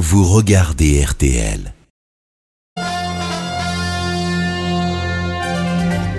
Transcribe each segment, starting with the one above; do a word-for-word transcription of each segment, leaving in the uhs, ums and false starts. vous regardez R T L.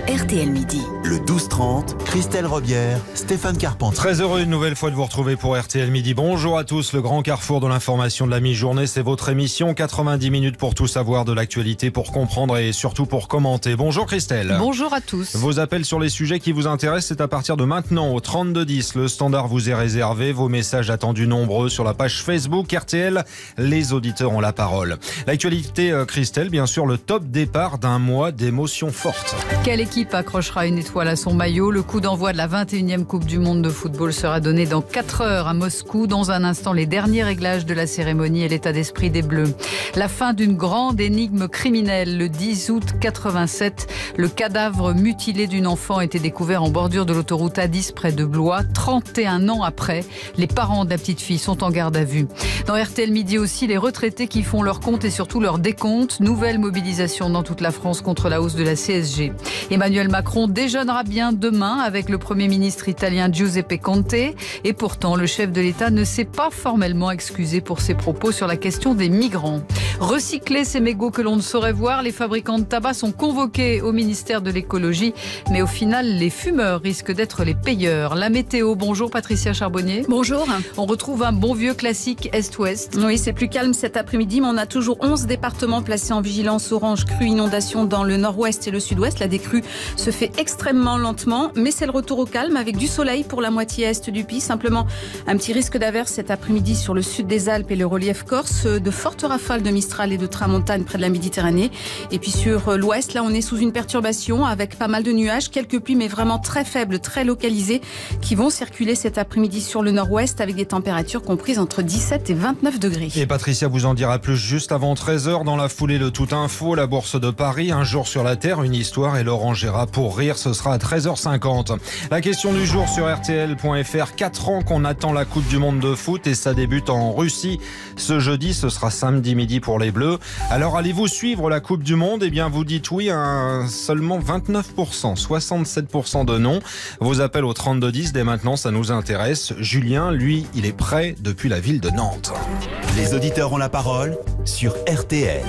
R T L Midi. Le douze trente, Christelle Robière, Stéphane Carpentier. Très heureux une nouvelle fois de vous retrouver pour R T L Midi. Bonjour à tous, le grand carrefour de l'information de la mi-journée, c'est votre émission. quatre-vingt-dix minutes pour tout savoir de l'actualité, pour comprendre et surtout pour commenter. Bonjour Christelle. Bonjour à tous. Vos appels sur les sujets qui vous intéressent, c'est à partir de maintenant au trente-deux dix. Le standard vous est réservé, vos messages attendus nombreux sur la page Facebook R T L. Les auditeurs ont la parole. L'actualité Christelle, bien sûr, le top départ d'un mois d'émotions fortes. Quelle équipe accrochera une étoile à son maillot? Le coup d'envoi de la vingt et unième Coupe du Monde de football sera donné dans quatre heures à Moscou. Dans un instant, les derniers réglages de la cérémonie et l'état d'esprit des Bleus. La fin d'une grande énigme criminelle. Le dix août quatre-vingt-sept, le cadavre mutilé d'une enfant a été découvert en bordure de l'autoroute A dix près de Blois. trente et un ans après, les parents de la petite fille sont en garde à vue. Dans R T L Midi aussi, les retraités qui font leur compte et surtout leur décompte. Nouvelle mobilisation dans toute la France contre la hausse de la C S G. Emmanuel Macron déjeune bien demain avec le Premier ministre italien Giuseppe Conte, et pourtant le chef de l'État ne s'est pas formellement excusé pour ses propos sur la question des migrants. Recycler ces mégots que l'on ne saurait voir, les fabricants de tabac sont convoqués au ministère de l'écologie, mais au final les fumeurs risquent d'être les payeurs. La météo, bonjour Patricia Charbonnier. Bonjour. On retrouve un bon vieux classique Est-Ouest. Oui, c'est plus calme cet après-midi, mais on a toujours onze départements placés en vigilance orange crue inondation dans le nord-ouest et le sud-ouest. La décrue se fait extrêmement lentement, mais c'est le retour au calme avec du soleil pour la moitié est du pays. Simplement, un petit risque d'averse cet après-midi sur le sud des Alpes et le relief corse, de fortes rafales de Mistral et de Tramontane près de la Méditerranée. Et puis sur l'ouest, là, on est sous une perturbation avec pas mal de nuages, quelques pluies, mais vraiment très faibles, très localisées, qui vont circuler cet après-midi sur le nord-ouest avec des températures comprises entre dix-sept et vingt-neuf degrés. Et Patricia vous en dira plus juste avant treize heures. Dans la foulée, le tout info, la Bourse de Paris, un jour sur la Terre, une histoire, et Laurent Gérard pour rire, ce sera à treize heures cinquante. La question du jour sur R T L point F R. quatre ans qu'on attend la Coupe du Monde de foot et ça débute en Russie ce jeudi. Ce sera samedi midi pour les Bleus. Alors allez-vous suivre la Coupe du Monde? Eh bien vous dites oui à seulement vingt-neuf pour cent, soixante-sept pour cent de non. Vos appels au trente-deux dix dès maintenant, ça nous intéresse. Julien, lui, il est prêt depuis la ville de Nantes. Les auditeurs ont la parole sur R T L.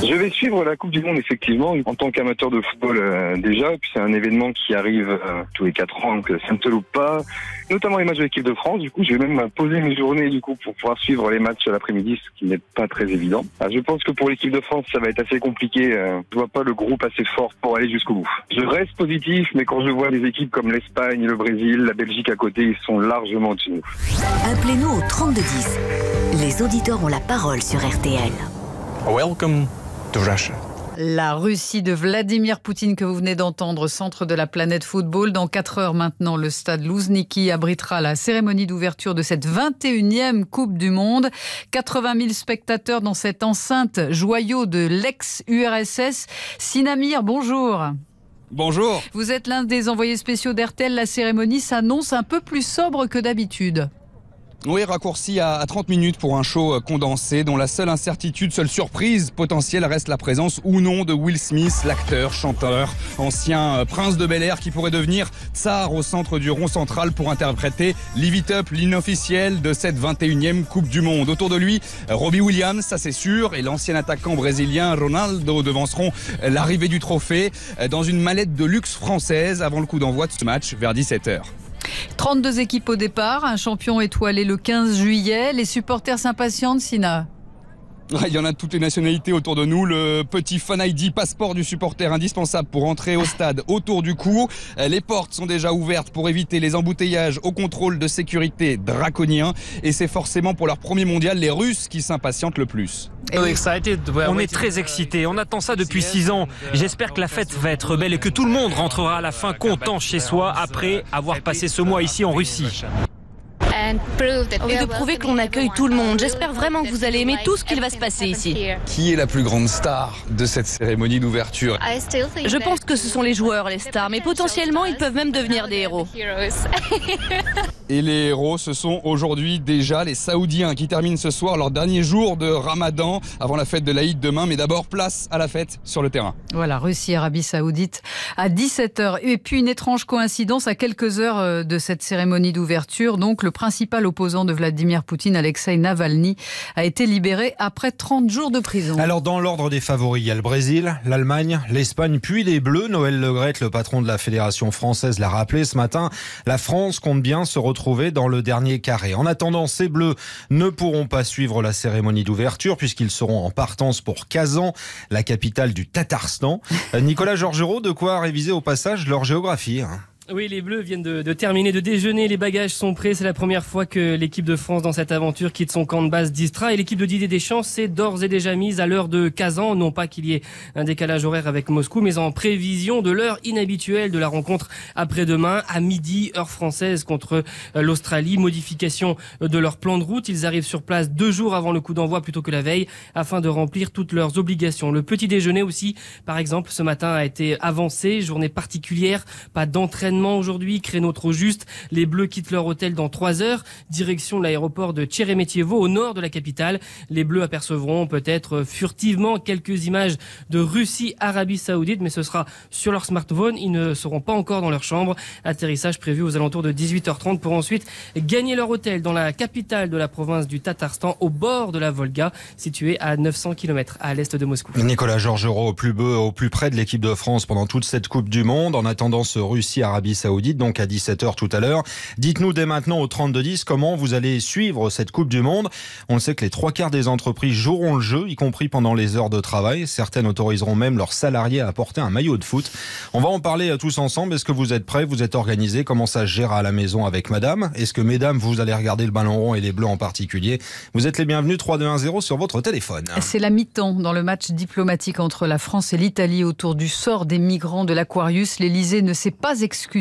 Je vais suivre la Coupe du Monde, effectivement, en tant qu'amateur de football euh, déjà. Puis c'est un événement qui arrive euh, tous les quatre ans, donc ça ne se loupe pas. Notamment les matchs de l'équipe de France. Du coup, je vais même poser mes journées du coup pour pouvoir suivre les matchs l'après-midi, ce qui n'est pas très évident. Alors, je pense que pour l'équipe de France, ça va être assez compliqué. Euh, je vois pas le groupe assez fort pour aller jusqu'au bout. Je reste positif, mais quand je vois des équipes comme l'Espagne, le Brésil, la Belgique à côté, ils sont largement au-dessus de nous. Appelez-nous au trente-deux dix. Les auditeurs ont la parole sur R T L. Welcome. La Russie de Vladimir Poutine que vous venez d'entendre, centre de la planète football. Dans quatre heures maintenant, le stade Louzhniki abritera la cérémonie d'ouverture de cette vingt et unième Coupe du Monde. quatre-vingt mille spectateurs dans cette enceinte joyau de l'ex-U R S S. Sinamir, bonjour. Bonjour. Vous êtes l'un des envoyés spéciaux d'R T L. La cérémonie s'annonce un peu plus sobre que d'habitude. Oui, raccourci à trente minutes pour un show condensé dont la seule incertitude, seule surprise potentielle reste la présence ou non de Will Smith, l'acteur, chanteur, ancien prince de Bel-Air qui pourrait devenir tsar au centre du rond central pour interpréter Live It Up, l'hymne officiel de cette vingt et unième Coupe du Monde. Autour de lui, Robbie Williams, ça c'est sûr, et l'ancien attaquant brésilien Ronaldo devanceront l'arrivée du trophée dans une mallette de luxe française avant le coup d'envoi de ce match vers dix-sept heures. trente-deux équipes au départ, un champion étoilé le quinze juillet. Les supporters s'impatientent, Sina. Il y en a de toutes les nationalités autour de nous. Le petit fan I D, passeport du supporter indispensable pour entrer au stade autour du cou. Les portes sont déjà ouvertes pour éviter les embouteillages au contrôle de sécurité draconien. Et c'est forcément pour leur premier mondial les Russes qui s'impatientent le plus. On est très excités. On attend ça depuis six ans. J'espère que la fête va être belle et que tout le monde rentrera à la fin content chez soi après avoir passé ce mois ici en Russie. Envie de prouver que l'on accueille tout le monde. J'espère vraiment que vous allez aimer tout ce qu'il va se passer ici. Qui est la plus grande star de cette cérémonie d'ouverture? Je pense que ce sont les joueurs, les stars, mais potentiellement ils peuvent même devenir des héros. Et les héros, ce sont aujourd'hui déjà les Saoudiens qui terminent ce soir leur dernier jour de Ramadan avant la fête de l'Aïd demain. Mais d'abord, place à la fête sur le terrain. Voilà, Russie, Arabie Saoudite à dix-sept heures. Et puis une étrange coïncidence à quelques heures de cette cérémonie d'ouverture. Donc le principal opposant de Vladimir Poutine, Alexeï Navalny, a été libéré après trente jours de prison. Alors dans l'ordre des favoris, il y a le Brésil, l'Allemagne, l'Espagne, puis les Bleus. Noël Le Graët, le patron de la Fédération française, l'a rappelé ce matin. La France compte bien se retrouver dans le dernier carré. En attendant, ces Bleus ne pourront pas suivre la cérémonie d'ouverture puisqu'ils seront en partance pour Kazan, la capitale du Tatarstan. Nicolas Georgerot, de quoi réviser au passage leur géographie. Oui, les Bleus viennent de, de terminer, de déjeuner. Les bagages sont prêts. C'est la première fois que l'équipe de France dans cette aventure quitte son camp de base d'Istra. Et l'équipe de Didier Deschamps s'est d'ores et déjà mise à l'heure de Kazan. Non pas qu'il y ait un décalage horaire avec Moscou, mais en prévision de l'heure inhabituelle de la rencontre après-demain, à midi, heure française, contre l'Australie. Modification de leur plan de route. Ils arrivent sur place deux jours avant le coup d'envoi plutôt que la veille, afin de remplir toutes leurs obligations. Le petit déjeuner aussi, par exemple, ce matin a été avancé. Journée particulière, pas d'entraînement aujourd'hui, créneau trop juste. Les Bleus quittent leur hôtel dans trois heures, direction l'aéroport de Tcheremetyevo, au nord de la capitale. Les Bleus apercevront peut-être furtivement quelques images de Russie, Arabie Saoudite, mais ce sera sur leur smartphone. Ils ne seront pas encore dans leur chambre. Atterrissage prévu aux alentours de dix-huit heures trente pour ensuite gagner leur hôtel dans la capitale de la province du Tatarstan, au bord de la Volga, située à neuf cents kilomètres à l'est de Moscou. Nicolas Georgerot, au plus, au plus près de l'équipe de France pendant toute cette Coupe du Monde, en attendant ce Russie, Arabie Saoudite, donc à dix-sept heures tout à l'heure. Dites-nous dès maintenant au trente-deux dix comment vous allez suivre cette Coupe du Monde. On le sait que les trois quarts des entreprises joueront le jeu, y compris pendant les heures de travail. Certaines autoriseront même leurs salariés à porter un maillot de foot. On va en parler tous ensemble. Est-ce que vous êtes prêts? Vous êtes organisés? Comment ça se gère à la maison avec madame? Est-ce que mesdames, vous allez regarder le ballon rond et les bleus en particulier? Vous êtes les bienvenus, trois deux un zéro sur votre téléphone. C'est la mi-temps dans le match diplomatique entre la France et l'Italie autour du sort des migrants de l'Aquarius. L'Elysée ne s'est pas excusé,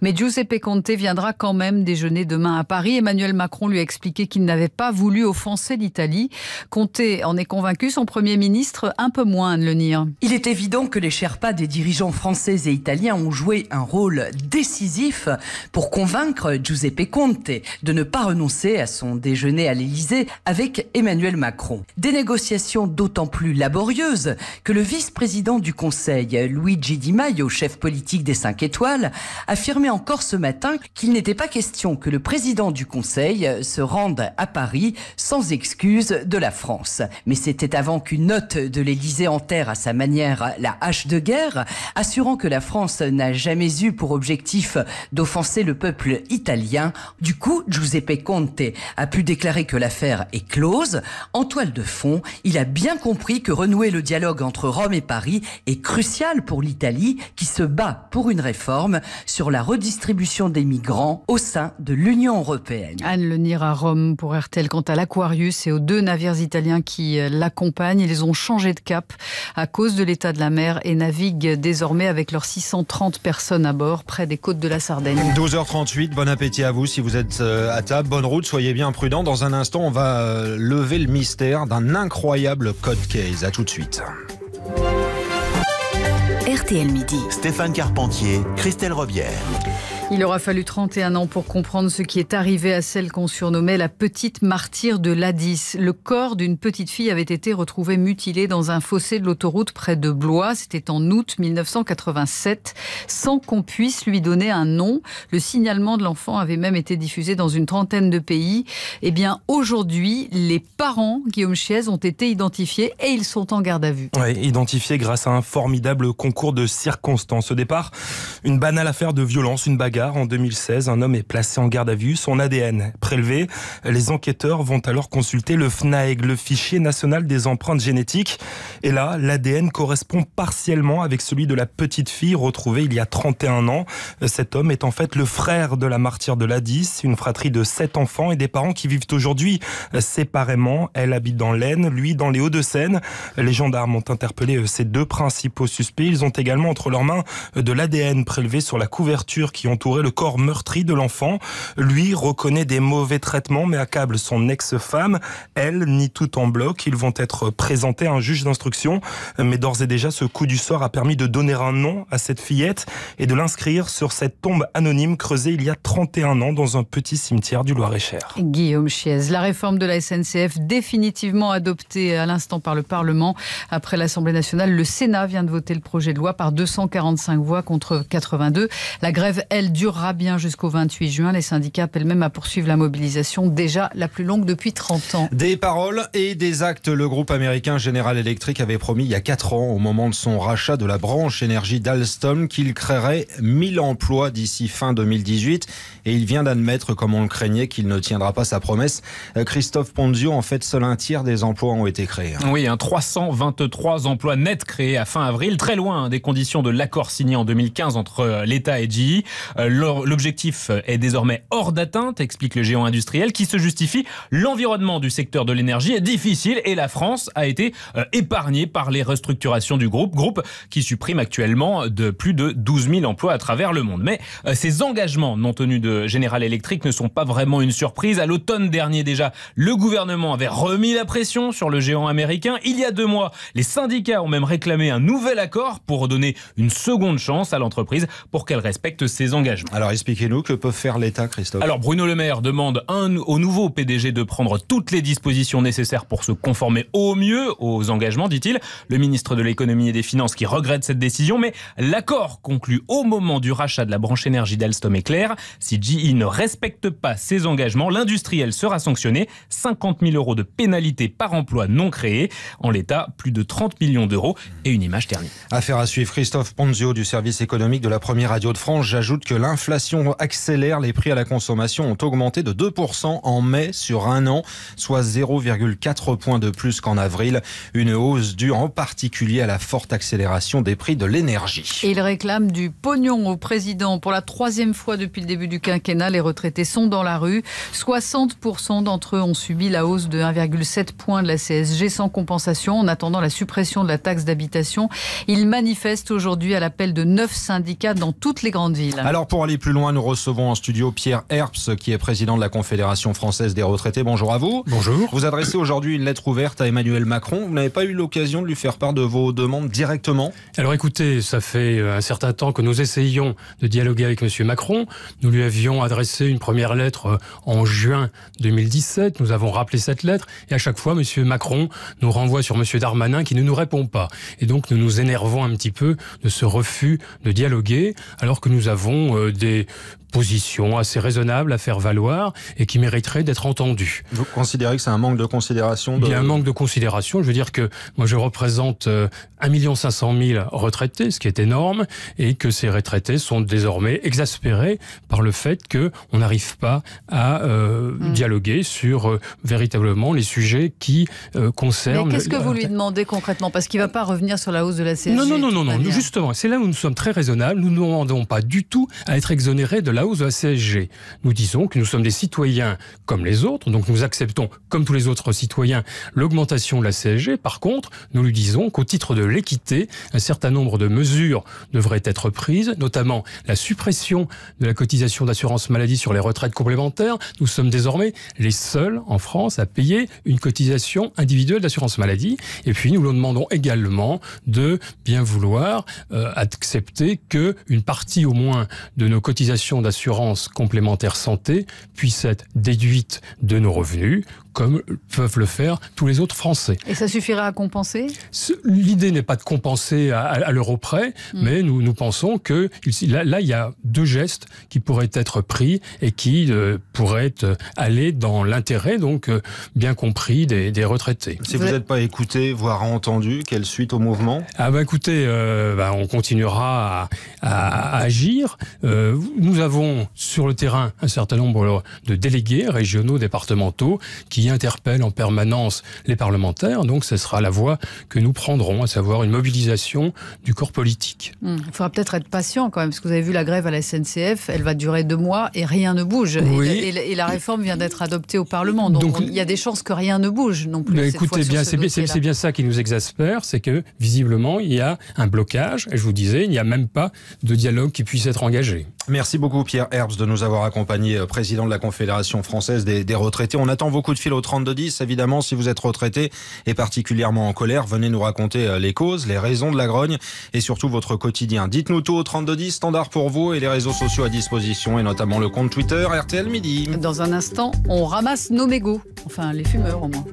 mais Giuseppe Conte viendra quand même déjeuner demain à Paris. Emmanuel Macron lui a expliqué qu'il n'avait pas voulu offenser l'Italie. Conte en est convaincu, son Premier ministre un peu moins, Anne Lenir. Il est évident que les Sherpas des dirigeants français et italiens ont joué un rôle décisif pour convaincre Giuseppe Conte de ne pas renoncer à son déjeuner à l'Elysée avec Emmanuel Macron. Des négociations d'autant plus laborieuses que le vice-président du Conseil, Luigi Di Maio, chef politique des cinq étoiles, affirmait encore ce matin qu'il n'était pas question que le président du Conseil se rende à Paris sans excuse de la France. Mais c'était avant qu'une note de l'Élysée enterre à sa manière la hache de guerre, assurant que la France n'a jamais eu pour objectif d'offenser le peuple italien. Du coup, Giuseppe Conte a pu déclarer que l'affaire est close. En toile de fond, il a bien compris que renouer le dialogue entre Rome et Paris est crucial pour l'Italie, qui se bat pour une réforme sur la redistribution des migrants au sein de l'Union européenne. Anne Lenir à Rome pour R T L. Quant à l'Aquarius et aux deux navires italiens qui l'accompagnent, ils ont changé de cap à cause de l'état de la mer et naviguent désormais avec leurs six cent trente personnes à bord près des côtes de la Sardaigne. douze heures trente-huit, bon appétit à vous si vous êtes à table. Bonne route, soyez bien prudents. Dans un instant, on va lever le mystère d'un incroyable cold case. À tout de suite. R T L Midi. Stéphane Carpentier, Christelle Robière. Il aura fallu trente et un ans pour comprendre ce qui est arrivé à celle qu'on surnommait la petite martyre de l'A dix. Le corps d'une petite fille avait été retrouvé mutilé dans un fossé de l'autoroute près de Blois. C'était en août mille neuf cent quatre-vingt-sept, sans qu'on puisse lui donner un nom. Le signalement de l'enfant avait même été diffusé dans une trentaine de pays. Eh bien, aujourd'hui, les parents, Guillaume Chiez, ont été identifiés et ils sont en garde à vue. Ouais, identifiés grâce à un formidable concours de circonstances. Au départ, une banale affaire de violence, une bagarre. En deux mille seize, un homme est placé en garde à vue, son A D N prélevé. Les enquêteurs vont alors consulter le FNAEG, le fichier national des empreintes génétiques. Et là, l'A D N correspond partiellement avec celui de la petite fille retrouvée il y a trente et un ans. Cet homme est en fait le frère de la martyre de l'A dix, une fratrie de sept enfants et des parents qui vivent aujourd'hui séparément. Elle habite dans l'Aisne, lui dans les Hauts-de-Seine. Les gendarmes ont interpellé ces deux principaux suspects. Ils ont également entre leurs mains de l'A D N prélevé sur la couverture qui entoure entourait le corps meurtri de l'enfant. Lui reconnaît des mauvais traitements mais accable son ex-femme. Elle nie tout en bloc. Ils vont être présentés à un juge d'instruction. Mais d'ores et déjà, ce coup du sort a permis de donner un nom à cette fillette et de l'inscrire sur cette tombe anonyme creusée il y a trente et un ans dans un petit cimetière du Loir-et-Cher. Guillaume Chiez, la réforme de la S N C F définitivement adoptée à l'instant par le Parlement. Après l'Assemblée nationale, le Sénat vient de voter le projet de loi par deux cent quarante-cinq voix contre quatre-vingt-deux. La grève, elle, durera bien jusqu'au vingt-huit juin. Les syndicats appellent même à poursuivre la mobilisation, déjà la plus longue depuis trente ans. Des paroles et des actes. Le groupe américain General Electric avait promis il y a quatre ans, au moment de son rachat de la branche énergie d'Alstom, qu'il créerait mille emplois d'ici fin deux mille dix-huit. Et il vient d'admettre, comme on le craignait, qu'il ne tiendra pas sa promesse. Christophe Ponzio, en fait, seul un tiers des emplois ont été créés. Oui, un trois cent vingt-trois emplois nets créés à fin avril, très loin des conditions de l'accord signé en deux mille quinze entre l'État et G E. L'objectif est désormais hors d'atteinte, explique le géant industriel, qui se justifie. L'environnement du secteur de l'énergie est difficile et la France a été épargnée par les restructurations du groupe, groupe qui supprime actuellement de plus de douze mille emplois à travers le monde. Mais ces engagements non tenus de General Electric ne sont pas vraiment une surprise. À l'automne dernier déjà, le gouvernement avait remis la pression sur le géant américain. Il y a deux mois, les syndicats ont même réclamé un nouvel accord pour donner une seconde chance à l'entreprise pour qu'elle respecte ses engagements. Alors expliquez-nous, que peut faire l'État, Christophe? Alors Bruno Le Maire demande un, au nouveau P D G de prendre toutes les dispositions nécessaires pour se conformer au mieux aux engagements, dit-il. Le ministre de l'économie et des finances qui regrette cette décision, mais l'accord conclu au moment du rachat de la branche énergie d'Alstom est clair. Si G E ne respecte pas ses engagements, l'industriel sera sanctionné. cinquante mille euros de pénalité par emploi non créé. En l'état, plus de trente millions d'euros et une image ternie. Affaire à suivre. Christophe Ponzio du service économique de la Première Radio de France. J'ajoute que l'inflation accélère. Les prix à la consommation ont augmenté de deux pour cent en mai sur un an, soit zéro virgule quatre point de plus qu'en avril. Une hausse due en particulier à la forte accélération des prix de l'énergie. Il réclame du pognon au président. Pour la troisième fois depuis le début du quinquennat, les retraités sont dans la rue. soixante pour cent d'entre eux ont subi la hausse de un virgule sept point de la C S G sans compensation, en attendant la suppression de la taxe d'habitation. Ils manifestent aujourd'hui à l'appel de neuf syndicats dans toutes les grandes villes. Alors pour aller plus loin, nous recevons en studio Pierre Herps, qui est président de la Confédération française des retraités. Bonjour à vous. Bonjour. Vous adressez aujourd'hui une lettre ouverte à Emmanuel Macron. Vous n'avez pas eu l'occasion de lui faire part de vos demandes directement? Alors écoutez, ça fait un certain temps que nous essayons de dialoguer avec M. Macron. Nous lui avions adressé une première lettre en juin deux mille dix-sept. Nous avons rappelé cette lettre et à chaque fois, M. Macron nous renvoie sur M. Darmanin qui ne nous répond pas. Et donc, nous nous énervons un petit peu de ce refus de dialoguer, alors que nous avons euh, des positions assez raisonnables à faire valoir et qui mériteraient d'être entendues. Vous considérez que c'est un manque de considération de... Il y a un manque de considération. Je veux dire que moi, je représente euh, un million cinq cent mille retraités, ce qui est énorme, et que ces retraités sont désormais exaspérés par le fait qu'on n'arrive pas à euh, mmh. dialoguer sur euh, véritablement les sujets qui euh, concernent... Mais qu'est-ce que vous lui demandez concrètement? Parce qu'il ne va pas revenir sur la hausse de la C S G. Non, non, non, non, non. Nous, justement, c'est là où nous sommes très raisonnables. Nous ne demandons pas du tout à être exonérés de la hausse de la C S G. Nous disons que nous sommes des citoyens comme les autres, donc nous acceptons, comme tous les autres citoyens, l'augmentation de la C S G. Par contre, nous lui disons qu'au titre de l'équité, un certain nombre de mesures devraient être prises, notamment la suppression de la cotisation d'assurance maladie sur les retraites complémentaires. Nous sommes désormais les seuls en France à payer une cotisation individuelle d'assurance maladie. Et puis, nous le demandons également de bien vouloir euh, accepter qu'une partie au moins de nos cotisations d'assurance complémentaire santé puisse être déduite de nos revenus, comme peuvent le faire tous les autres Français. Et ça suffira à compenser? L'idée n'est pas de compenser à, à, à l'euro près, mmh. mais nous, nous pensons que là, là, il y a deux gestes qui pourraient être pris et qui euh, pourraient aller dans l'intérêt, donc euh, bien compris, des, des retraités. Si vous n'êtes pas écouté, voire entendu, quelle suite au mouvement? Ah ben écoutez, euh, ben on continuera à, à, à agir. Euh, nous avons sur le terrain un certain nombre de délégués régionaux, départementaux, qui interpellent en permanence les parlementaires. Donc ce sera la voie que nous prendrons, à savoir une mobilisation du corps politique. Mmh. Il faudra peut-être être patient quand même, parce que vous avez vu la grève à la S N C F, elle va durer deux mois et rien ne bouge. Oui. Et, et, et la réforme vient d'être adoptée au Parlement. Donc, donc on, il y a des chances que rien ne bouge non plus. Cette écoutez, bien, c'est ce bien ça qui nous exaspère, c'est que visiblement il y a un blocage. Et je vous disais, il n'y a même pas de dialogue qui puisse être engagé. Merci beaucoup Pierre Herbst de nous avoir accompagnés, président de la Confédération française des, des retraités. On attend vos coups de fil au trente-deux dix. Évidemment, si vous êtes retraité et particulièrement en colère, venez nous raconter les causes, les raisons de la grogne et surtout votre quotidien. Dites-nous tout au trente-deux dix, standard pour vous, et les réseaux sociaux à disposition et notamment le compte Twitter R T L Midi. Dans un instant, on ramasse nos mégots, enfin les fumeurs au moins.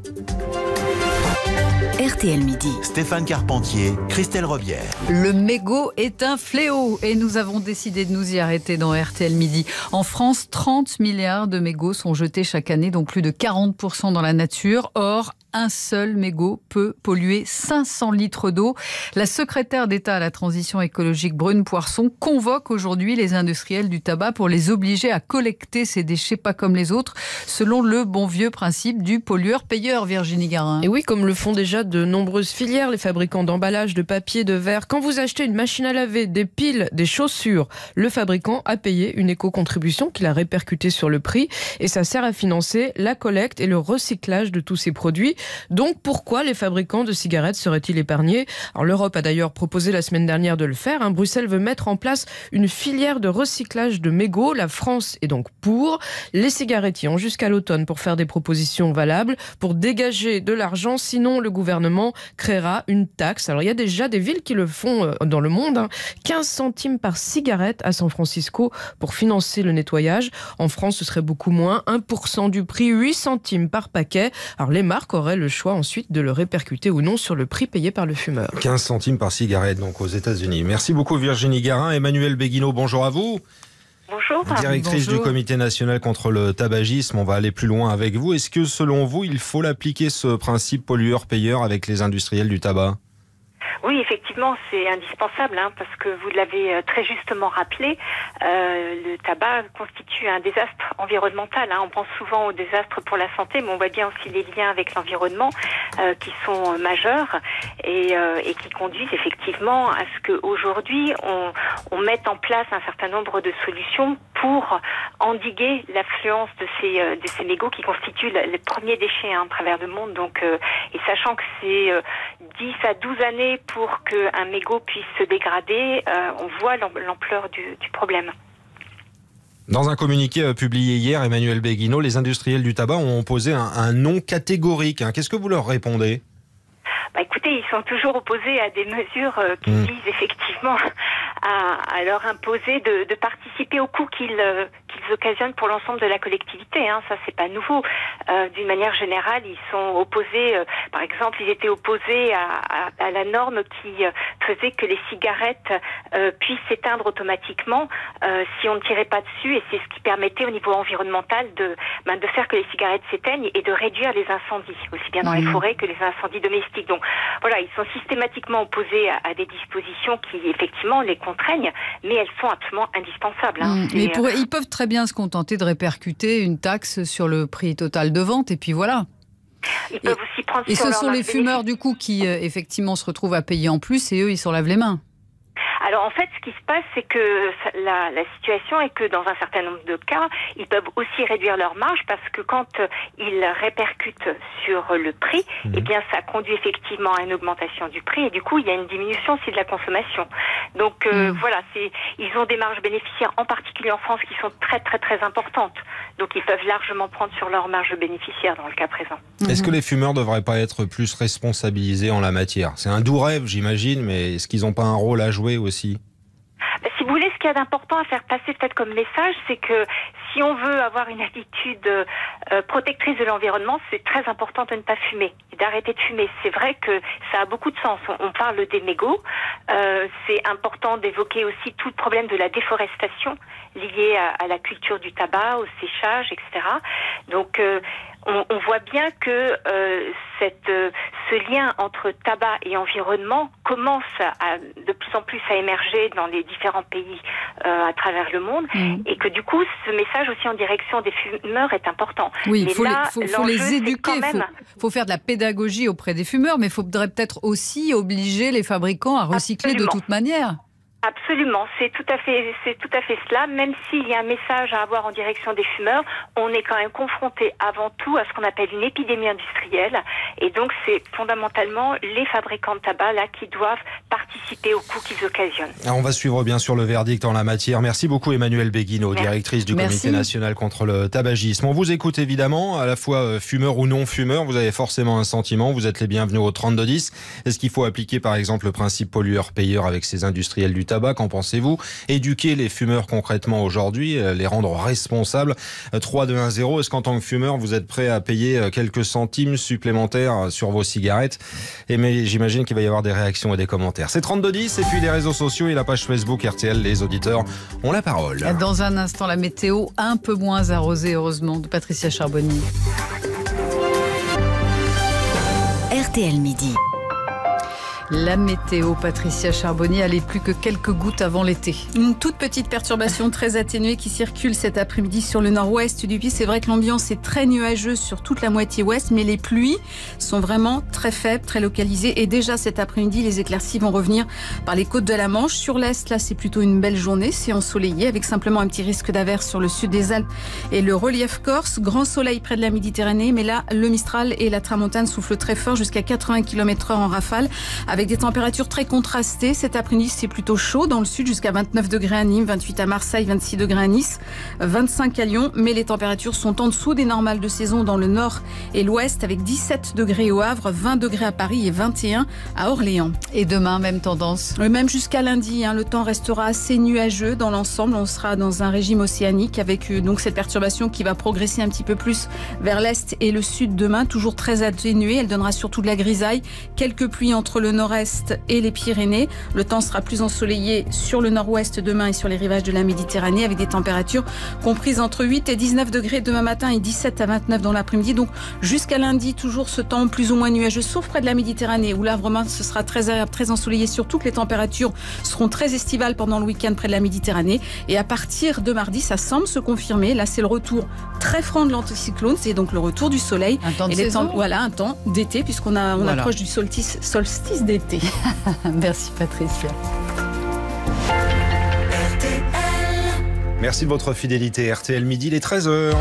R T L Midi. Stéphane Carpentier, Christelle Robière. Le mégot est un fléau et nous avons décidé de nous y arrêter dans R T L Midi. En France, trente milliards de mégots sont jetés chaque année, dont plus de quarante pour cent dans la nature. Or, un seul mégot peut polluer cinq cents litres d'eau. La secrétaire d'État à la transition écologique, Brune Poirson, convoque aujourd'hui les industriels du tabac pour les obliger à collecter ces déchets pas comme les autres, selon le bon vieux principe du pollueur-payeur, Virginie Garin. Et oui, comme le font déjà de nombreuses filières, les fabricants d'emballages, de papier, de verre. Quand vous achetez une machine à laver, des piles, des chaussures, le fabricant a payé une éco-contribution qu'il a répercutée sur le prix et ça sert à financer la collecte et le recyclage de tous ces produits. Donc pourquoi les fabricants de cigarettes seraient-ils épargnés? Alors l'Europe a d'ailleurs proposé la semaine dernière de le faire. Hein. Bruxelles veut mettre en place une filière de recyclage de mégots. La France est donc pour. Les cigarettiers ont jusqu'à l'automne pour faire des propositions valables, pour dégager de l'argent. Sinon, le gouvernement créera une taxe. Alors il y a déjà des villes qui le font dans le monde. Hein. quinze centimes par cigarette à San Francisco pour financer le nettoyage. En France, ce serait beaucoup moins. un pour cent du prix, huit centimes par paquet. Alors les marques auraient le choix ensuite de le répercuter ou non sur le prix payé par le fumeur. quinze centimes par cigarette donc aux États-Unis. Merci beaucoup Virginie Garin. Emmanuelle Béguineau, bonjour à vous. Bonjour. Directrice bonjour. du Comité national contre le tabagisme. On va aller plus loin avec vous. Est-ce que selon vous, il faut l'appliquer ce principe pollueur-payeur avec les industriels du tabac? Oui, effectivement, c'est indispensable, hein, parce que vous l'avez très justement rappelé, euh, le tabac constitue un désastre environnemental. Hein. On pense souvent aux désastres pour la santé, mais on voit bien aussi les liens avec l'environnement euh, qui sont majeurs et, euh, et qui conduisent effectivement à ce qu'aujourd'hui, on, on mette en place un certain nombre de solutions pour endiguer l'affluence de ces, euh, de ces mégots qui constituent les premiers déchets hein, à travers le monde. Donc, euh, et sachant que c'est euh, dix à douze années pour qu'un mégot puisse se dégrader, euh, on voit l'ampleur du, du problème. Dans un communiqué euh, publié hier, Emmanuelle Béguineau, les industriels du tabac ont posé un, un non catégorique. Hein. Qu'est-ce que vous leur répondez? Bah, écoutez, ils sont toujours opposés à des mesures euh, qui mmh. visent effectivement à, à leur imposer de, de participer aux coûts qu'ils euh, qu'ils occasionnent pour l'ensemble de la collectivité. Hein. Ça, c'est pas nouveau. Euh, D'une manière générale, ils sont opposés. Euh, par exemple, ils étaient opposés à, à, à la norme qui euh, faisait que les cigarettes euh, puissent s'éteindre automatiquement euh, si on ne tirait pas dessus. Et c'est ce qui permettait au niveau environnemental de, ben, de faire que les cigarettes s'éteignent et de réduire les incendies, aussi bien dans mmh. les forêts que les incendies domestiques. Donc voilà, ils sont systématiquement opposés à, à des dispositions qui, effectivement, les contraignent, mais elles sont absolument indispensables. Hein. Mmh. Mais pour, ils peuvent très bien se contenter de répercuter une taxe sur le prix total de vente, et puis voilà. Ils et, peuvent aussi prendre et sur ce leur sont les fumeurs, du coup, qui, euh, effectivement, se retrouvent à payer en plus, et eux, ils s'en lavent les mains. Alors en fait, ce qui se passe, c'est que la, la situation est que dans un certain nombre de cas, ils peuvent aussi réduire leur marge parce que quand ils répercutent sur le prix, mmh. eh bien ça conduit effectivement à une augmentation du prix et du coup il y a une diminution aussi de la consommation. Donc euh, mmh. voilà, c'est ils ont des marges bénéficiaires en particulier en France qui sont très très très importantes. Donc ils peuvent largement prendre sur leur marge bénéficiaire dans le cas présent. Mmh. Est-ce que les fumeurs ne devraient pas être plus responsabilisés en la matière? C'est un doux rêve, j'imagine, mais est-ce qu'ils n'ont pas un rôle à jouer aussi? Si vous voulez, ce qu'il y a d'important à faire passer peut-être comme message, c'est que si on veut avoir une attitude euh, protectrice de l'environnement, c'est très important de ne pas fumer, d'arrêter de fumer. C'est vrai que ça a beaucoup de sens. On parle des mégots. Euh, c'est important d'évoquer aussi tout le problème de la déforestation liée à, à la culture du tabac, au séchage, et cetera. Donc, euh, On, on voit bien que euh, cette, euh, ce lien entre tabac et environnement commence à, de plus en plus à émerger dans les différents pays euh, à travers le monde mmh. et que du coup ce message aussi en direction des fumeurs est important. Oui, il faut, faut, faut les éduquer, il même... faut, faut faire de la pédagogie auprès des fumeurs, mais il faudrait peut-être aussi obliger les fabricants à recycler Absolument. de toute manière. Absolument, c'est tout à fait, c'est tout à fait cela. Même s'il y a un message à avoir en direction des fumeurs, on est quand même confronté avant tout à ce qu'on appelle une épidémie industrielle. Et donc, c'est fondamentalement les fabricants de tabac là qui doivent participer aux coûts qu'ils occasionnent. Alors, on va suivre bien sûr le verdict en la matière. Merci beaucoup Emmanuelle Béguineau, directrice du Comité national contre le tabagisme. On vous écoute évidemment, à la fois fumeur ou non fumeur. Vous avez forcément un sentiment. Vous êtes les bienvenus au trente-deux dix. Est-ce qu'il faut appliquer par exemple le principe pollueur-payeur avec ces industriels du tabac? Qu'en pensez-vous? Éduquer les fumeurs concrètement aujourd'hui, les rendre responsables. trois, deux, un, zéro, est-ce qu'en tant que fumeur, vous êtes prêt à payer quelques centimes supplémentaires sur vos cigarettes? Et mais j'imagine qu'il va y avoir des réactions et des commentaires. C'est trente-deux dix, et puis les réseaux sociaux et la page Facebook R T L, les auditeurs ont la parole. Dans un instant, la météo un peu moins arrosée, heureusement, de Patricia Charbonnier. R T L Midi. La météo, Patricia Charbonnier, elle est plus que quelques gouttes avant l'été. Une toute petite perturbation très atténuée qui circule cet après-midi sur le nord-ouest du pays. C'est vrai que l'ambiance est très nuageuse sur toute la moitié ouest, mais les pluies sont vraiment très faibles, très localisées. Et déjà cet après-midi, les éclaircies vont revenir par les côtes de la Manche. Sur l'est, là, c'est plutôt une belle journée. C'est ensoleillé avec simplement un petit risque d'averse sur le sud des Alpes et le relief corse. Grand soleil près de la Méditerranée, mais là, le Mistral et la Tramontane soufflent très fort jusqu'à quatre-vingts kilomètres heure en rafale. Avec des températures très contrastées, cet après-midi c'est plutôt chaud dans le sud, jusqu'à vingt-neuf degrés à Nîmes, vingt-huit à Marseille, vingt-six degrés à Nice, vingt-cinq à Lyon. Mais les températures sont en dessous des normales de saison dans le nord et l'ouest, avec dix-sept degrés au Havre, vingt degrés à Paris et vingt et un à Orléans. Et demain, même tendance? Oui, même jusqu'à lundi, hein, le temps restera assez nuageux dans l'ensemble. On sera dans un régime océanique avec euh, donc cette perturbation qui va progresser un petit peu plus vers l'est et le sud demain, toujours très atténuée. Elle donnera surtout de la grisaille, quelques pluies entre le nord Nord-Est et les Pyrénées. Le temps sera plus ensoleillé sur le nord-ouest demain et sur les rivages de la Méditerranée, avec des températures comprises entre huit et dix-neuf degrés demain matin et dix-sept à vingt-neuf dans l'après-midi. Donc jusqu'à lundi, toujours ce temps plus ou moins nuageux, sauf près de la Méditerranée où là vraiment ce sera très agréable, très ensoleillé, surtout que les températures seront très estivales pendant le week-end près de la Méditerranée. Et à partir de mardi, ça semble se confirmer. Là, c'est le retour très franc de l'anticyclone, c'est donc le retour du soleil. Un temps de et les temps, voilà, un temps d'été puisqu'on a, on voilà. approche du solstice, solstice d'été. Merci Patricia. Merci de votre fidélité. R T L Midi, les treize heures.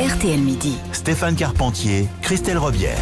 R T L Midi. Stéphane Carpentier, Christelle Robière.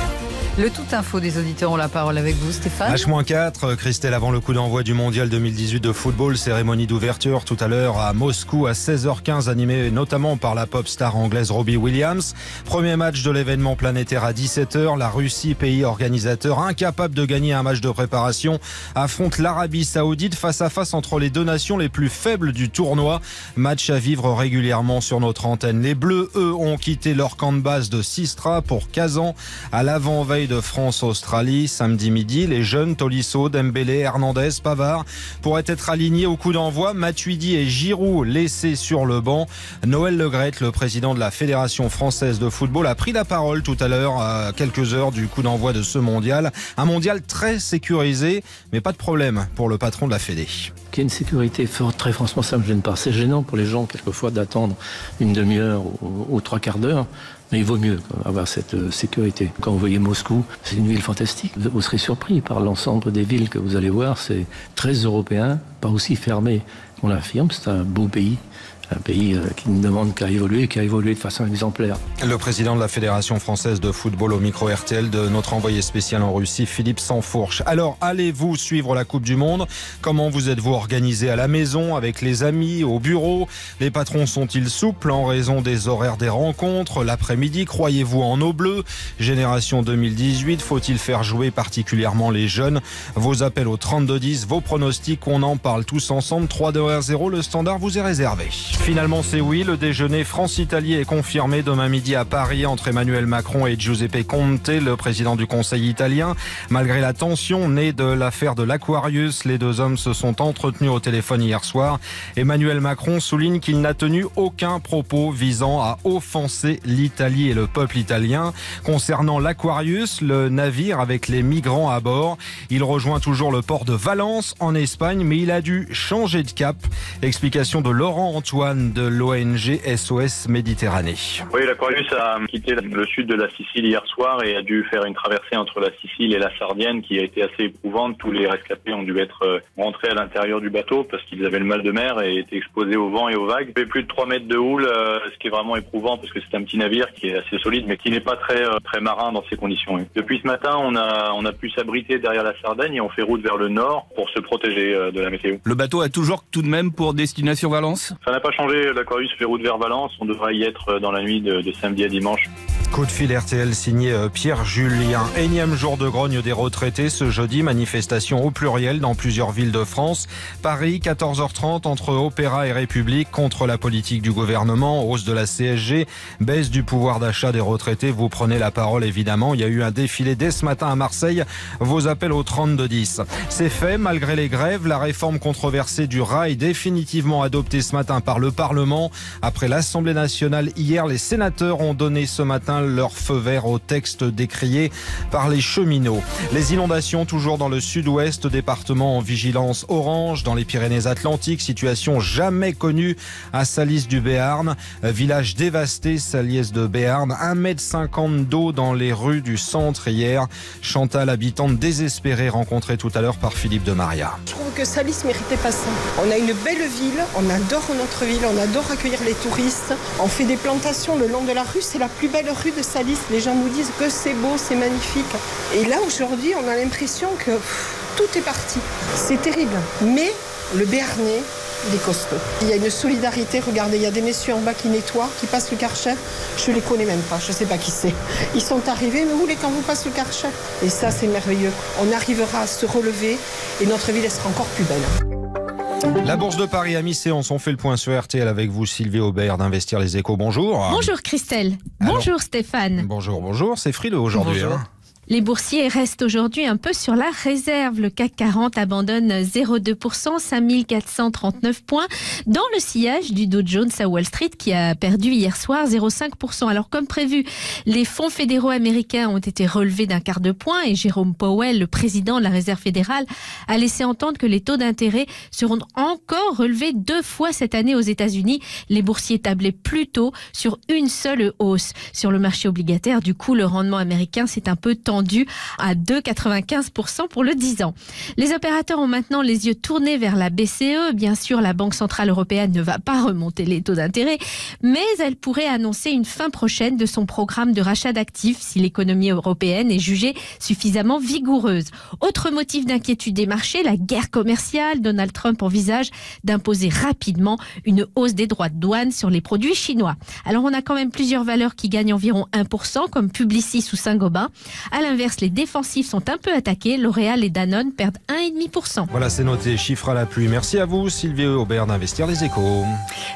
Le tout info des auditeurs ont la parole avec vous, Stéphane. H moins quatre, Christelle, avant le coup d'envoi du Mondial deux mille dix-huit de football, cérémonie d'ouverture tout à l'heure à Moscou à seize heures quinze, animée notamment par la pop star anglaise Robbie Williams. Premier match de l'événement planétaire à dix-sept heures, la Russie, pays organisateur, incapable de gagner un match de préparation, affronte l'Arabie Saoudite, face à face entre les deux nations les plus faibles du tournoi. Match à vivre régulièrement sur notre antenne. Les Bleus, eux, ont quitté leur camp de base de Sistra pour Kazan à l'avant-veille de France-Australie, samedi midi. Les jeunes Tolisso, Dembélé, Hernandez, Pavard pourraient être alignés au coup d'envoi. Matuidi et Giroud laissés sur le banc. Noël Le Graët, le président de la Fédération française de football, a pris la parole tout à l'heure à quelques heures du coup d'envoi de ce mondial. Un mondial très sécurisé, mais pas de problème pour le patron de la Fédé. Qu'il y a une sécurité forte, très franchement, ça ne me gêne pas. C'est gênant pour les gens quelquefois d'attendre une demi-heure ou, ou trois quarts d'heure. Mais il vaut mieux avoir cette sécurité. Quand vous voyez Moscou, c'est une ville fantastique. Vous serez surpris par l'ensemble des villes que vous allez voir. C'est très européen, pas aussi fermé qu'on l'affirme. C'est un beau pays. Un pays qui ne demande qu'à évoluer, qui a évolué de façon exemplaire. Le président de la Fédération française de football au micro R T L de notre envoyé spécial en Russie, Philippe Sansfourche. Alors, allez-vous suivre la Coupe du Monde? Comment vous êtes-vous organisé à la maison, avec les amis, au bureau? Les patrons sont-ils souples en raison des horaires des rencontres? L'après-midi, croyez-vous en nos bleus? Génération deux mille dix-huit, faut-il faire jouer particulièrement les jeunes? Vos appels au trente-deux dix, vos pronostics, on en parle tous ensemble. trois deux un zéro, le standard vous est réservé. Finalement, c'est oui. Le déjeuner France-Italie est confirmé demain midi à Paris entre Emmanuel Macron et Giuseppe Conte, le président du Conseil italien. Malgré la tension née de l'affaire de l'Aquarius, les deux hommes se sont entretenus au téléphone hier soir. Emmanuel Macron souligne qu'il n'a tenu aucun propos visant à offenser l'Italie et le peuple italien. Concernant l'Aquarius, le navire avec les migrants à bord, il rejoint toujours le port de Valence en Espagne, mais il a dû changer de cap. Explication de Laurent Antoine, Antoine de l'O N G S O S Méditerranée. Oui, l'Aquarius a quitté le sud de la Sicile hier soir et a dû faire une traversée entre la Sicile et la Sardienne qui a été assez éprouvante. Tous les rescapés ont dû être rentrés à l'intérieur du bateau parce qu'ils avaient le mal de mer et étaient exposés au vent et aux vagues. Il y avait plus de trois mètres de houle, ce qui est vraiment éprouvant parce que c'est un petit navire qui est assez solide mais qui n'est pas très, très marin dans ces conditions. Depuis ce matin, on a, on a pu s'abriter derrière la Sardaigne et on fait route vers le nord pour se protéger de la météo. Le bateau a toujours tout de même pour destination Valence ? Ça n'a pas changé, l'Aquarius fait route vers Valence, on devra y être dans la nuit de, de samedi à dimanche. Coup de fil R T L signé Pierre Julien. Énième jour de grogne des retraités ce jeudi, manifestation au pluriel dans plusieurs villes de France. Paris, quatorze heures trente, entre Opéra et République, contre la politique du gouvernement, hausse de la C S G, baisse du pouvoir d'achat des retraités. Vous prenez la parole évidemment. Il y a eu un défilé dès ce matin à Marseille. Vos appels au trente-deux dix. C'est fait, malgré les grèves, la réforme controversée du rail définitivement adoptée ce matin par le Parlement. Après l'Assemblée nationale hier, les sénateurs ont donné ce matin leur feu vert au texte décrié par les cheminots. Les inondations toujours dans le sud-ouest, département en vigilance orange, dans les Pyrénées-Atlantiques, situation jamais connue à Salies-du-Béarn, village dévasté, Salies-de-Béarn, un mètre cinquante d'eau dans les rues du centre hier. Chantal, habitante désespérée, rencontrée tout à l'heure par Philippe de Maria. Je trouve que Salies méritait pas ça. On a une belle ville, on adore notre ville, on adore accueillir les touristes, on fait des plantations le long de la rue, c'est la plus belle rue de Salies, les gens nous disent que c'est beau, c'est magnifique. Et là, aujourd'hui, on a l'impression que pff, tout est parti. C'est terrible. Mais le Béarnais, il est costaud. Il y a une solidarité. Regardez, il y a des messieurs en bas qui nettoient, qui passent le Karcher. Je les connais même pas. Je sais pas qui c'est. Ils sont arrivés. Mais vous voulez quand vous passez le Karcher. Et ça, c'est merveilleux. On arrivera à se relever et notre ville, elle sera encore plus belle. La Bourse de Paris à mi-séance, on fait le point sur R T L avec vous, Sylvie Aubert d'Investir les Échos. Bonjour. Bonjour Christelle. Alors, bonjour Stéphane. Bonjour, bonjour. C'est frileux aujourd'hui. Hein. Les boursiers restent aujourd'hui un peu sur la réserve. Le C A C quarante abandonne zéro virgule deux pour cent, cinq mille quatre cent trente-neuf points, dans le sillage du Dow Jones à Wall Street qui a perdu hier soir zéro virgule cinq pour cent. Alors comme prévu, les fonds fédéraux américains ont été relevés d'un quart de point et Jérôme Powell, le président de la Réserve fédérale, a laissé entendre que les taux d'intérêt seront encore relevés deux fois cette année aux États-Unis. Les boursiers tablaient plutôt sur une seule hausse. Sur le marché obligataire, du coup, le rendement américain s'est un peu tendu. À deux virgule quatre-vingt-quinze pour cent pour le dix ans. Les opérateurs ont maintenant les yeux tournés vers la B C E. Bien sûr, la Banque Centrale Européenne ne va pas remonter les taux d'intérêt, mais elle pourrait annoncer une fin prochaine de son programme de rachat d'actifs si l'économie européenne est jugée suffisamment vigoureuse. Autre motif d'inquiétude des marchés, la guerre commerciale. Donald Trump envisage d'imposer rapidement une hausse des droits de douane sur les produits chinois. Alors on a quand même plusieurs valeurs qui gagnent environ un pour cent, comme Publicis ou Saint-Gobain. À l'inverse, les défensifs sont un peu attaqués. L'Oréal et Danone perdent un virgule cinq pour cent. Voilà, c'est noté. Chiffre à la pluie. Merci à vous, Sylvie Aubert d'Investir les Échos.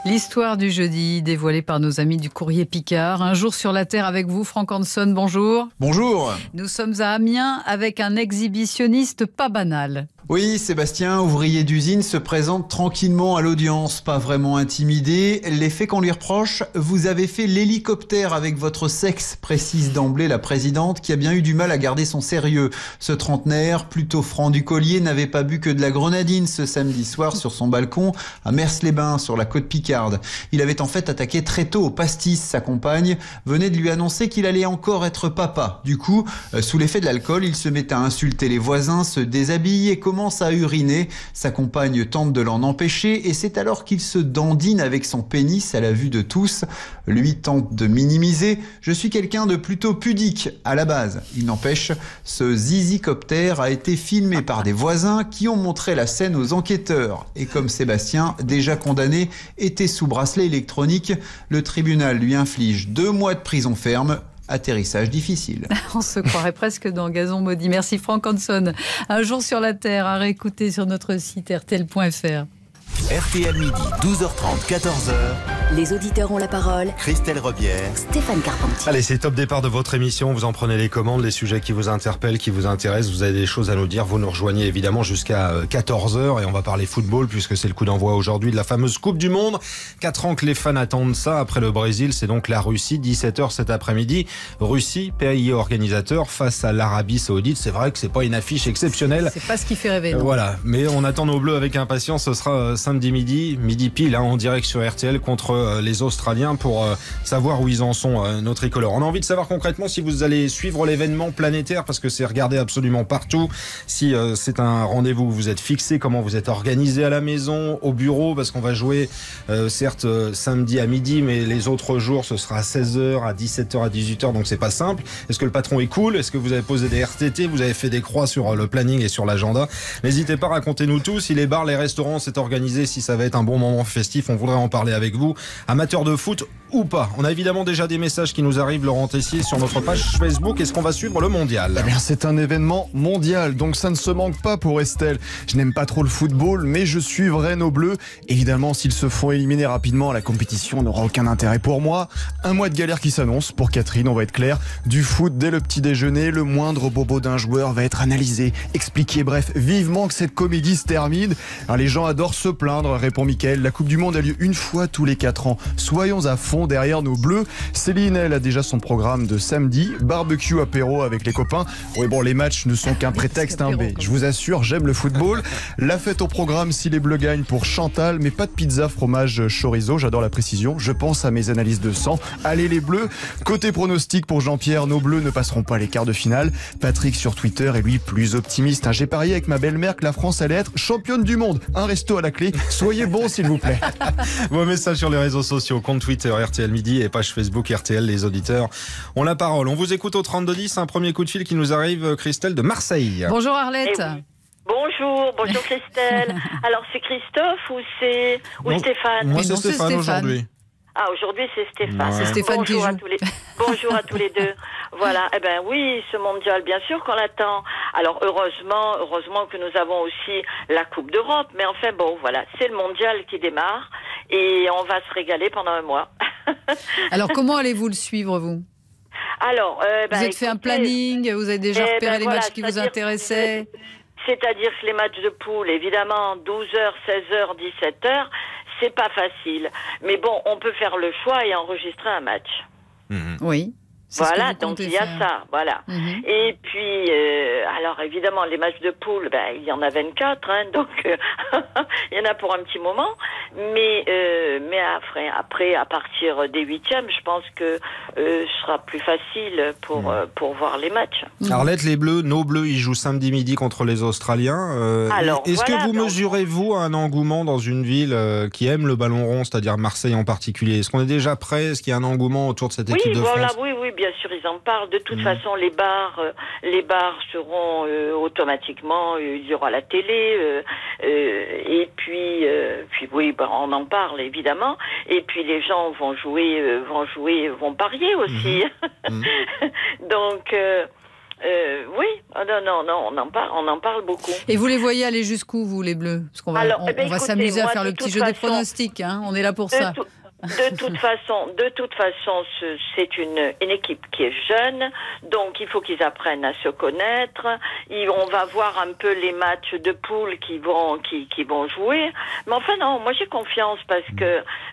L'histoire du jeudi, dévoilée par nos amis du Courrier Picard. Un jour sur la Terre avec vous, Franck Hanson, bonjour. Bonjour. Nous sommes à Amiens avec un exhibitionniste pas banal. Oui, Sébastien, ouvrier d'usine, se présente tranquillement à l'audience, pas vraiment intimidé. Les faits qu'on lui reproche, vous avez fait l'hélicoptère avec votre sexe, précise d'emblée la présidente, qui a bien eu du mal à garder son sérieux. Ce trentenaire, plutôt franc du collier, n'avait pas bu que de la grenadine ce samedi soir sur son balcon à Mers-les-Bains, sur la côte picarde. Il avait en fait attaqué très tôt au pastis. Sa compagne venait de lui annoncer qu'il allait encore être papa. Du coup, sous l'effet de l'alcool, il se met à insulter les voisins, se déshabille et commence à uriner. Sa compagne tente de l'en empêcher et c'est alors qu'il se dandine avec son pénis à la vue de tous. Lui tente de minimiser. Je suis quelqu'un de plutôt pudique à la base. Il n'empêche, ce zizicoptère a été filmé par des voisins qui ont montré la scène aux enquêteurs. Et comme Sébastien, déjà condamné, était sous bracelet électronique, le tribunal lui inflige deux mois de prison ferme. Atterrissage difficile. On se croirait presque dans Gazon maudit. Merci Franck Hanson. Un jour sur la Terre, à réécouter sur notre site R T L point F R. R T L midi, douze heures trente, quatorze heures. Les auditeurs ont la parole. Christelle Robière, Stéphane Carpentier. Allez, c'est top départ de votre émission. Vous en prenez les commandes, les sujets qui vous interpellent, qui vous intéressent. Vous avez des choses à nous dire. Vous nous rejoignez évidemment jusqu'à quatorze heures et on va parler football puisque c'est le coup d'envoi aujourd'hui de la fameuse Coupe du Monde. quatre ans que les fans attendent ça. Après le Brésil, c'est donc la Russie. dix-sept heures cet après-midi. Russie, pays organisateur face à l'Arabie Saoudite. C'est vrai que c'est pas une affiche exceptionnelle. C'est pas ce qui fait rêver. Euh, voilà. Mais on attend nos bleus avec impatience. Ce sera euh, samedi midi, midi pile, hein, en direct sur R T L contre euh, les Australiens pour euh, savoir où ils en sont, euh, nos tricolores. On a envie de savoir concrètement si vous allez suivre l'événement planétaire parce que c'est regardé absolument partout. Si euh, c'est un rendez-vous où vous êtes fixé, comment vous êtes organisé à la maison, au bureau, parce qu'on va jouer euh, certes euh, samedi à midi, mais les autres jours ce sera à seize heures, à dix-sept heures, à dix-huit heures, donc c'est pas simple. Est-ce que le patron est cool? Est-ce que vous avez posé des R T T? Vous avez fait des croix sur euh, le planning et sur l'agenda? N'hésitez pas, racontez-nous tout. Si les bars, les restaurants, c'est organisé, si ça va être un bon moment festif, on voudrait en parler avec vous, amateurs de foot ou pas. On a évidemment déjà des messages qui nous arrivent, Laurent Tessier, sur notre page Facebook. Est-ce qu'on va suivre le mondial? Eh bien, c'est un événement mondial, donc ça ne se manque pas pour Estelle. Je n'aime pas trop le football, mais je suivrai nos bleus. Évidemment, s'ils se font éliminer rapidement, la compétition n'aura aucun intérêt pour moi. Un mois de galère qui s'annonce pour Catherine, on va être clair. Du foot dès le petit déjeuner, le moindre bobo d'un joueur va être analysé, expliqué. Bref, vivement que cette comédie se termine. Alors, les gens adorent se plaindre, répond Mickaël. La Coupe du Monde a lieu une fois tous les quatre ans. Soyons à fond derrière nos bleus. Céline, elle, a déjà son programme de samedi. Barbecue, apéro avec les copains. Oui, bon, les matchs ne sont qu'un prétexte, hein, mais je vous assure, j'aime le football. La fête au programme si les bleus gagnent pour Chantal, mais pas de pizza, fromage, chorizo. J'adore la précision. Je pense à mes analyses de sang. Allez, les bleus. Côté pronostic pour Jean-Pierre, nos bleus ne passeront pas les quarts de finale. Patrick sur Twitter est lui plus optimiste. J'ai parié avec ma belle-mère que la France allait être championne du monde. Un resto à la clé. Soyez bons, s'il vous plaît. Vos messages sur les réseaux sociaux, compte Twitter R T L Midi et page Facebook R T L. Les auditeurs ont la parole. On vous écoute au trente-deux dix. Un premier coup de fil qui nous arrive, Christelle de Marseille. Bonjour Arlette. Eh oui. Bonjour, bonjour Christelle. Alors c'est Christophe ou c'est ou bon, Stéphane? Moi c'est Stéphane, Stéphane aujourd'hui. Ah, aujourd'hui c'est Stéphane. Ouais. Stéphane bonjour, à tous les... bonjour à tous les deux. Voilà, eh bien oui, ce mondial, bien sûr qu'on l'attend. Alors heureusement, heureusement que nous avons aussi la Coupe d'Europe, mais enfin bon, voilà, c'est le mondial qui démarre et on va se régaler pendant un mois. Alors comment allez-vous le suivre, vous? Alors, euh, bah, vous avez fait un planning, vous avez déjà eh repéré ben, les voilà, matchs qui vous intéressaient? C'est-à-dire que les matchs de poule, évidemment, douze heures, seize heures, dix-sept heures, c'est pas facile. Mais bon, on peut faire le choix et enregistrer un match. Mmh. Oui. Voilà, donc il y a ça, voilà. Mmh. Et puis, euh, alors évidemment, les matchs de poule, ben, il y en a vingt-quatre, hein, donc euh, il y en a pour un petit moment. Mais euh, mais après, après, à partir des huitièmes, je pense que euh, ce sera plus facile pour, mmh. euh, pour voir les matchs. Mmh. Arlette, les Bleus, nos Bleus, ils jouent samedi midi contre les Australiens. Euh, Est-ce voilà, que vous donc... mesurez, vous, un engouement dans une ville euh, qui aime le ballon rond, c'est-à-dire Marseille en particulier? Est-ce qu'on est déjà prêt? Est-ce qu'il y a un engouement autour de cette équipe oui, de voilà, France? Oui, oui, bien sûr, ils en parlent. De toute mmh. façon, les bars, euh, les bars seront euh, automatiquement, euh, il y aura la télé, euh, euh, et puis, euh, puis oui, bah, on en parle évidemment. Et puis les gens vont jouer, euh, vont jouer, vont parier aussi. Mmh. Mmh. Donc euh, euh, oui, oh, non, non, non, on en parle, on en parle beaucoup. Et vous les voyez aller jusqu'où, vous, les Bleus? Parce qu'on va, alors, on, eh ben, on écoutez, va s'amuser à faire le petit jeu façon, des pronostics. Hein, on est là pour ça. Tout... De toute façon, de toute façon, c'est une, une équipe qui est jeune, donc il faut qu'ils apprennent à se connaître. Ils, on va voir un peu les matchs de poule qui vont, qui, qui vont jouer. Mais enfin non, moi j'ai confiance parce que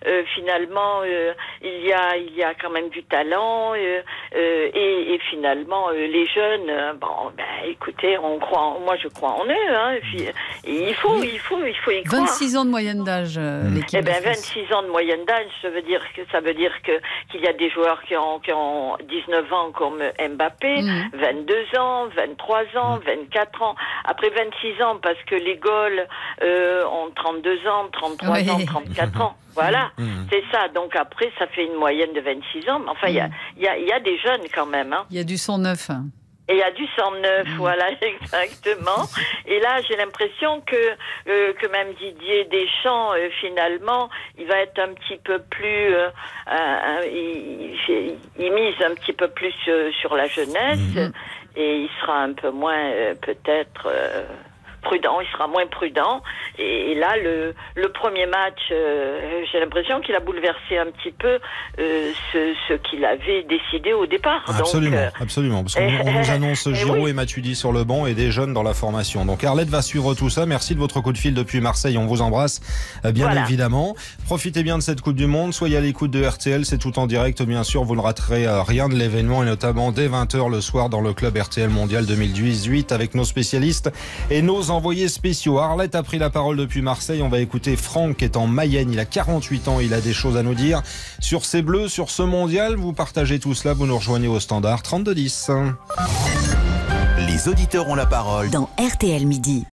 euh, finalement euh, il y a, il y a quand même du talent euh, euh, et, et finalement euh, les jeunes, euh, bon, ben écoutez, on croit, moi je crois en eux. Hein, et puis, et il faut, il faut, il faut y croire. vingt-six ans de moyenne d'âge, euh, l'équipe. Eh ben vingt-six ans de moyenne d'âge. Ça veut dire que ça veut dire que qu'il y a des joueurs qui ont qui ont dix-neuf ans comme Mbappé, mmh. vingt-deux ans, vingt-trois ans, vingt-quatre ans, après vingt-six ans parce que les Gaules euh, ont trente-deux ans, trente-trois oui. ans, trente-quatre ans. Voilà, mmh. c'est ça. Donc après, ça fait une moyenne de vingt-six ans. Mais enfin, il mmh. y, a, y, a, y a des jeunes quand même. Il hein. y a du sang neuf. Hein. Et il y a du cent neuf, voilà, exactement. Et là, j'ai l'impression que euh, que même Didier Deschamps, euh, finalement, il va être un petit peu plus... Euh, euh, il, il mise un petit peu plus sur, sur la jeunesse, mm-hmm. et il sera un peu moins, euh, peut-être... Euh, prudent, il sera moins prudent. Et, et là, le, le premier match, euh, j'ai l'impression qu'il a bouleversé un petit peu euh, ce, ce qu'il avait décidé au départ. Absolument, donc, euh, absolument. Parce qu'on nous annonce Giroud et, oui. et Matuidi sur le banc et des jeunes dans la formation. Donc Arlette va suivre tout ça. Merci de votre coup de fil depuis Marseille. On vous embrasse, bien voilà. évidemment. Profitez bien de cette Coupe du Monde. Soyez à l'écoute de R T L. C'est tout en direct, bien sûr. Vous ne raterez rien de l'événement, et notamment dès vingt heures le soir dans le club R T L Mondial deux mille dix-huit avec nos spécialistes et nos envoyés spéciaux. Arlette a pris la parole depuis Marseille. On va écouter Franck qui est en Mayenne. Il a quarante-huit ans. Il a des choses à nous dire sur ces Bleus, sur ce Mondial. Vous partagez tout cela. Vous nous rejoignez au standard trente-deux dix. Les auditeurs ont la parole dans R T L Midi.